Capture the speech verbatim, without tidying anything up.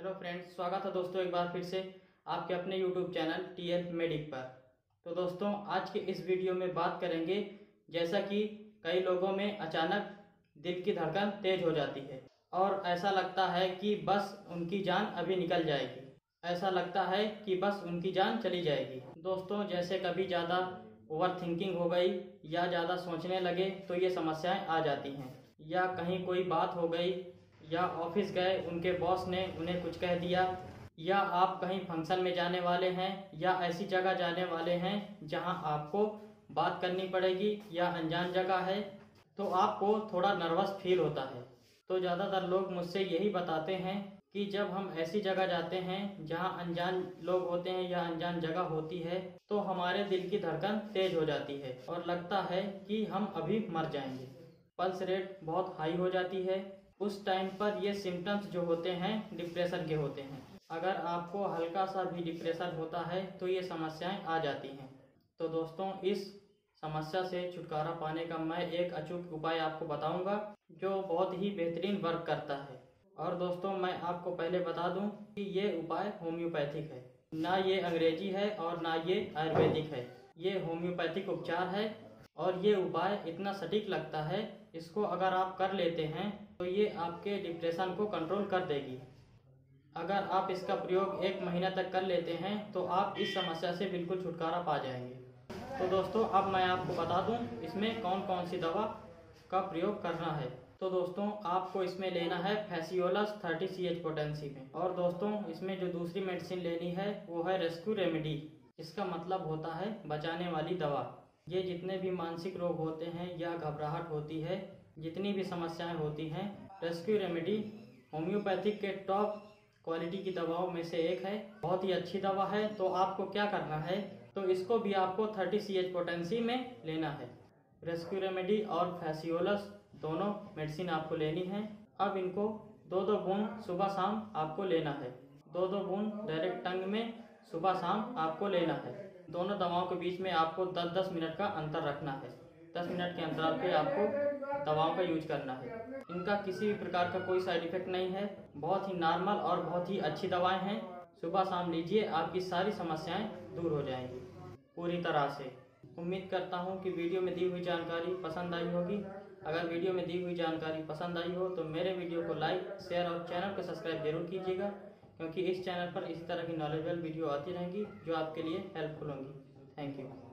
Hello friends, स्वागत है दोस्तों एक बार फिर से आपके अपने यूट्यूब चैनल टीएल मेडिक पर। तो दोस्तों आज के इस वीडियो में बात करेंगे, जैसा कि कई लोगों में अचानक दिल की धड़कन तेज हो जाती है और ऐसा लगता है कि बस उनकी जान अभी निकल जाएगी, ऐसा लगता है कि बस उनकी जान चली जाएगी। दोस्तों जैसे कभी ज़्यादा ओवर थिंकिंग हो गई या ज़्यादा सोचने लगे तो ये समस्याएँ आ जाती हैं, या कहीं कोई बात हो गई या ऑफिस गए उनके बॉस ने उन्हें कुछ कह दिया, या आप कहीं फंक्शन में जाने वाले हैं या ऐसी जगह जाने वाले हैं जहां आपको बात करनी पड़ेगी या अनजान जगह है तो आपको थोड़ा नर्वस फील होता है। तो ज़्यादातर लोग मुझसे यही बताते हैं कि जब हम ऐसी जगह जाते हैं जहां अनजान लोग होते हैं या अनजान जगह होती है तो हमारे दिल की धड़कन तेज हो जाती है और लगता है कि हम अभी मर जाएंगे। पल्स रेट बहुत हाई हो जाती है। उस टाइम पर ये सिम्टम्स जो होते हैं डिप्रेशन के होते हैं। अगर आपको हल्का सा भी डिप्रेशन होता है तो ये समस्याएं आ जाती हैं। तो दोस्तों इस समस्या से छुटकारा पाने का मैं एक अचूक उपाय आपको बताऊंगा जो बहुत ही बेहतरीन वर्क करता है। और दोस्तों मैं आपको पहले बता दूं कि ये उपाय होम्योपैथिक है, ना ये अंग्रेजी है और ना ये आयुर्वेदिक है। ये होम्योपैथिक उपचार है और ये उपाय इतना सटीक लगता है, इसको अगर आप कर लेते हैं तो ये आपके डिप्रेशन को कंट्रोल कर देगी। अगर आप इसका प्रयोग एक महीना तक कर लेते हैं तो आप इस समस्या से बिल्कुल छुटकारा पा जाएंगे। तो दोस्तों अब मैं आपको बता दूं इसमें कौन कौन सी दवा का प्रयोग करना है। तो दोस्तों आपको इसमें लेना है phaseolus thirty C H potency में। और दोस्तों इसमें जो दूसरी मेडिसिन लेनी है वो है रेस्क्यू रेमेडी। इसका मतलब होता है बचाने वाली दवा। ये जितने भी मानसिक रोग होते हैं या घबराहट होती है, जितनी भी समस्याएं होती हैं, रेस्क्यू रेमेडी होम्योपैथिक के टॉप क्वालिटी की दवाओं में से एक है। बहुत ही अच्छी दवा है। तो आपको क्या करना है, तो इसको भी आपको थर्टी सी एच पोटेंसी में लेना है। रेस्क्यू रेमेडी और फैसियोलस दोनों मेडिसिन आपको लेनी है। अब इनको दो दो बूंद सुबह शाम आपको लेना है। दो दो बूंद डायरेक्ट टंग में सुबह शाम आपको लेना है। दोनों दवाओं के बीच में आपको दस दस मिनट का अंतर रखना है। दस मिनट के अंतराल पे आपको दवाओं का यूज करना है। इनका किसी भी प्रकार का कोई साइड इफेक्ट नहीं है। बहुत ही नॉर्मल और बहुत ही अच्छी दवाएं हैं। सुबह शाम लीजिए, आपकी सारी समस्याएं दूर हो जाएंगी पूरी तरह से। उम्मीद करता हूं कि वीडियो में दी हुई जानकारी पसंद आई होगी। अगर वीडियो में दी हुई जानकारी पसंद आई हो तो मेरे वीडियो को लाइक, शेयर और चैनल को सब्सक्राइब जरूर कीजिएगा, क्योंकि इस चैनल पर इसी तरह की नॉलेजेबल वीडियो आती रहेंगी जो आपके लिए हेल्पफुल होंगी। Thank you.